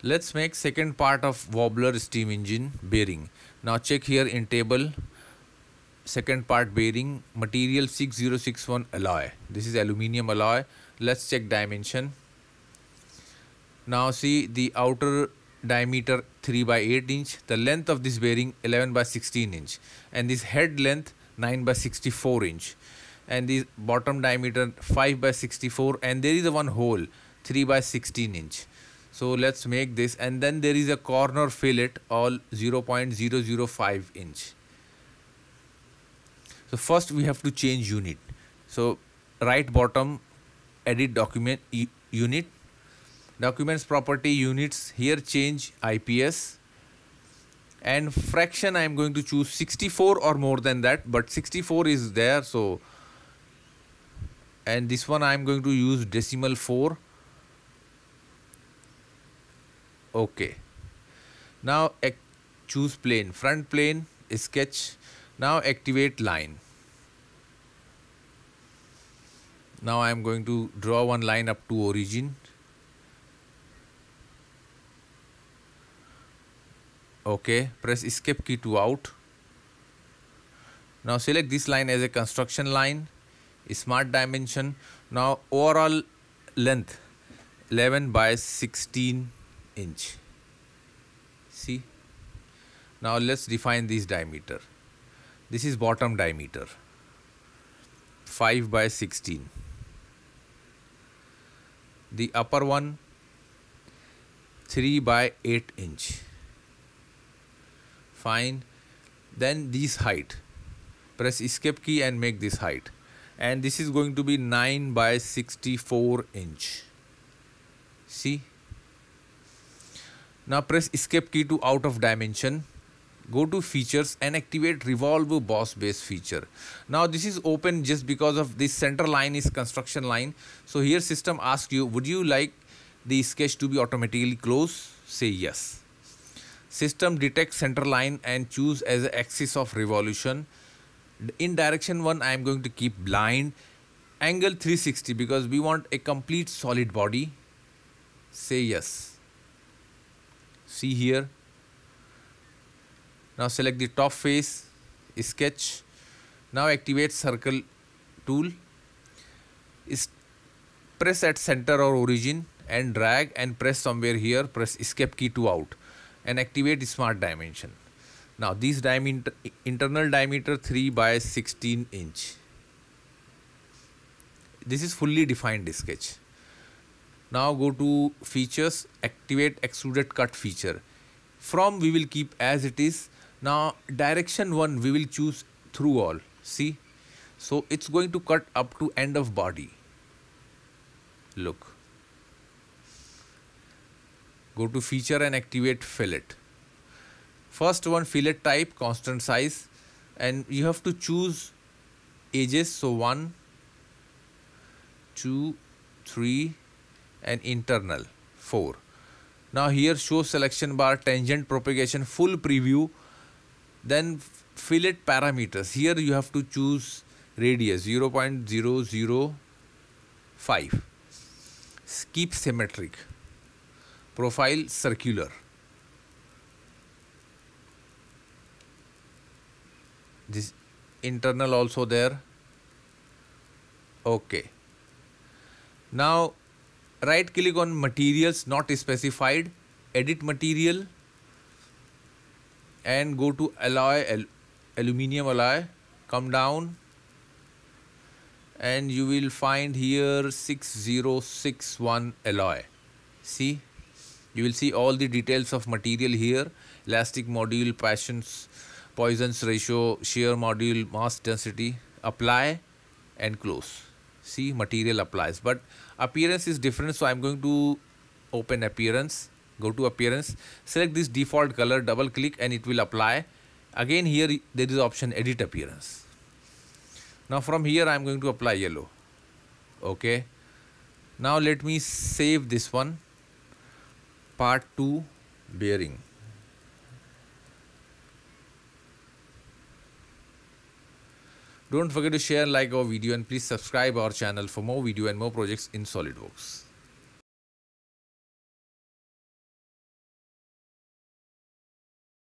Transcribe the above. Let's make second part of wobbler steam engine bearing. Now check here in table, second part bearing, material 6061 alloy. This is aluminium alloy. Let's check dimension. Now see the outer diameter 3 by 8 inch, the length of this bearing 11 by 16 inch, and this head length 9 by 64 inch, and this bottom diameter 5 by 64, and there is a one hole 3 by 16 inch. So let's make this, and then there is a corner fillet all 0.005 inch. So first we have to change unit. So right bottom, edit document, unit, documents property, units, here change IPS, and fraction I am going to choose 64 or more than that, but 64 is there. So, and this one I am going to use decimal 4. Okay, now choose plane, front plane, sketch. Now activate line. Now I am going to draw one line up to origin. Okay, press escape key to out. Now select this line as a construction line, smart dimension. Now overall length 11 by 16 inch. See, now let's define this diameter. This is bottom diameter 5 by 16. The upper one 3 by 8 inch. Fine. Then this height. Press escape key and make this height. And this is going to be 9 by 64 inch. See. Now press escape key to out of dimension. Go to features and activate Revolve Boss Base feature. Now this is open just because of this center line is construction line. So here system asks you, would you like the sketch to be automatically closed? Say yes. System detects center line and choose as an axis of revolution. In direction 1, I am going to keep blind. Angle 360 because we want a complete solid body. Say yes. See here. Now select the top face, sketch. Now activate circle tool. Press at center or origin and drag and press somewhere here. Press escape key to out and activate smart dimension. Now this diameter, internal diameter 3 by 16 inch. This is fully defined sketch. Now go to features, activate Extruded Cut Feature. From we will keep as it is. Now direction 1 we will choose through all. See, so it's going to cut up to end of body. Look, go to feature and activate fillet. First one fillet type, constant size, and you have to choose edges. So 1, 2, 3 and internal 4. Now here show selection bar, tangent propagation, full preview. Then fillet parameters. Here you have to choose radius 0.005. Keep symmetric. Profile circular. This internal also there. Okay. Now right click on materials not specified. Edit material. And go to alloy, aluminium alloy, come down and you will find here 6061 alloy. See, you will see all the details of material here, elastic module, Poisson's ratio, shear module, mass density, apply and close. See, material applies, but appearance is different. So I'm going to open appearance. Go to appearance, select this default color, double click and it will apply. Again here there is option edit appearance. Now from here I am going to apply yellow. Okay. Now let me save this one. Part 2 bearing. Don't forget to share, like our video and please subscribe our channel for more video and more projects in SolidWorks.